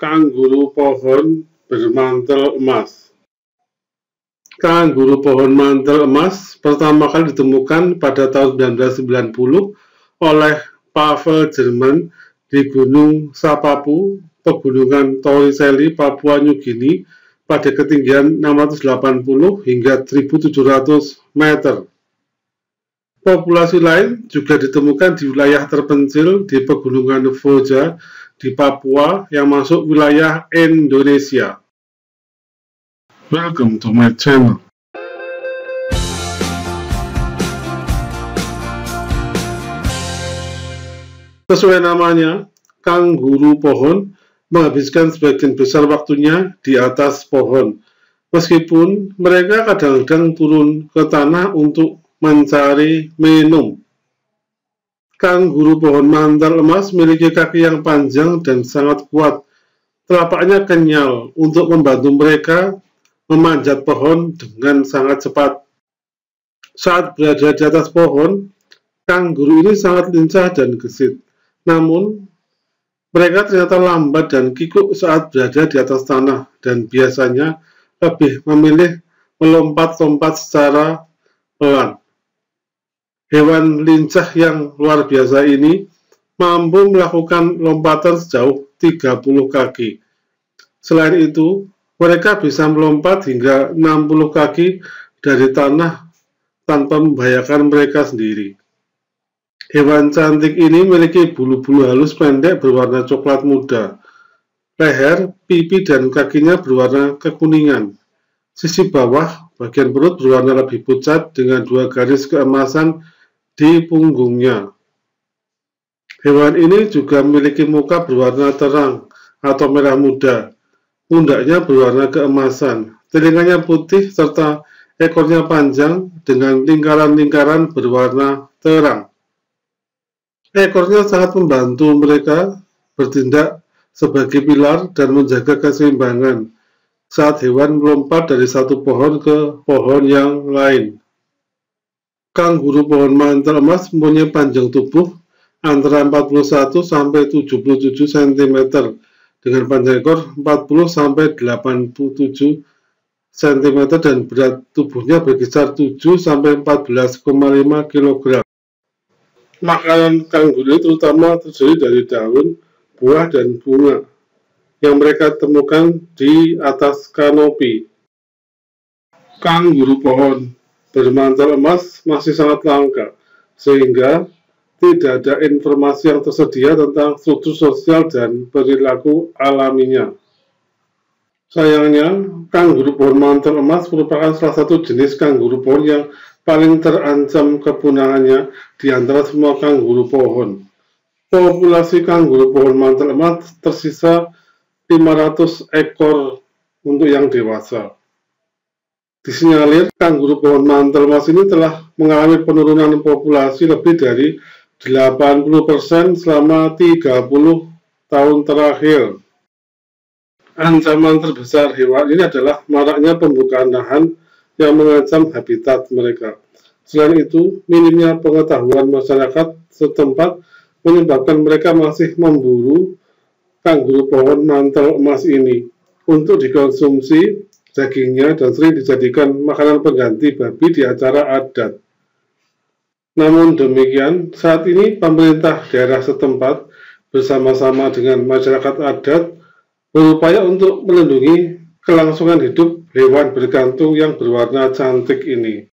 kanguru pohon bermantel emas. Kanguru pohon mantel emas pertama kali ditemukan pada tahun 1990 oleh Pavel German di Gunung Sapapu, Pegunungan Torricelli, Papua Nugini pada ketinggian 680 hingga 1.700 meter. Populasi lain juga ditemukan di wilayah terpencil di Pegunungan Foja di Papua yang masuk wilayah Indonesia. Welcome to my channel. Sesuai namanya, kanguru pohon menghabiskan sebagian besar waktunya di atas pohon, meskipun mereka kadang-kadang turun ke tanah untuk mencari minum. Kanguru pohon mantel emas memiliki kaki yang panjang dan sangat kuat. Telapaknya kenyal untuk membantu mereka memanjat pohon dengan sangat cepat. Saat berada di atas pohon, kanguru ini sangat lincah dan gesit. Namun, mereka ternyata lambat dan kikuk saat berada di atas tanah dan biasanya lebih memilih melompat-lompat secara pelan. Hewan lincah yang luar biasa ini mampu melakukan lompatan sejauh 30 kaki. Selain itu, mereka bisa melompat hingga 60 kaki dari tanah tanpa membahayakan mereka sendiri. Hewan cantik ini memiliki bulu-bulu halus pendek berwarna coklat muda. Leher, pipi, dan kakinya berwarna kekuningan. Sisi bawah, bagian perut berwarna lebih pucat dengan dua garis keemasan di punggungnya. Hewan ini juga memiliki muka berwarna terang atau merah muda, pundaknya berwarna keemasan, telinganya putih serta ekornya panjang dengan lingkaran-lingkaran berwarna terang. Ekornya sangat membantu mereka bertindak sebagai pilar dan menjaga keseimbangan saat hewan melompat dari satu pohon ke pohon yang lain. Kanguru pohon mantel emas mempunyai panjang tubuh antara 41 sampai 77 cm dengan panjang ekor 40 sampai 87 cm dan berat tubuhnya berkisar 7 sampai 14,5 kg. Makanan kanguru terutama terdiri dari daun, buah, dan bunga yang mereka temukan di atas kanopi. Kanguru pohon bermantel emas masih sangat langka sehingga tidak ada informasi yang tersedia tentang struktur sosial dan perilaku alaminya. Sayangnya, kanguru pohon mantel emas merupakan salah satu jenis kanguru pohon yang paling terancam kepunahannya di antara semua kanguru pohon. Populasi kanguru pohon mantel emas tersisa 500 ekor untuk yang dewasa. Disinyalir, kanguru pohon mantel emas ini telah mengalami penurunan populasi lebih dari 80% selama 30 tahun terakhir. Ancaman terbesar hewan ini adalah maraknya pembukaan lahan yang mengancam habitat mereka. Selain itu, minimnya pengetahuan masyarakat setempat menyebabkan mereka masih memburu kanguru pohon mantel emas ini untuk dikonsumsi dagingnya dan sering dijadikan makanan pengganti babi di acara adat. Namun demikian, saat ini pemerintah daerah setempat bersama-sama dengan masyarakat adat berupaya untuk melindungi kelangsungan hidup hewan berkantung yang berwarna cantik ini.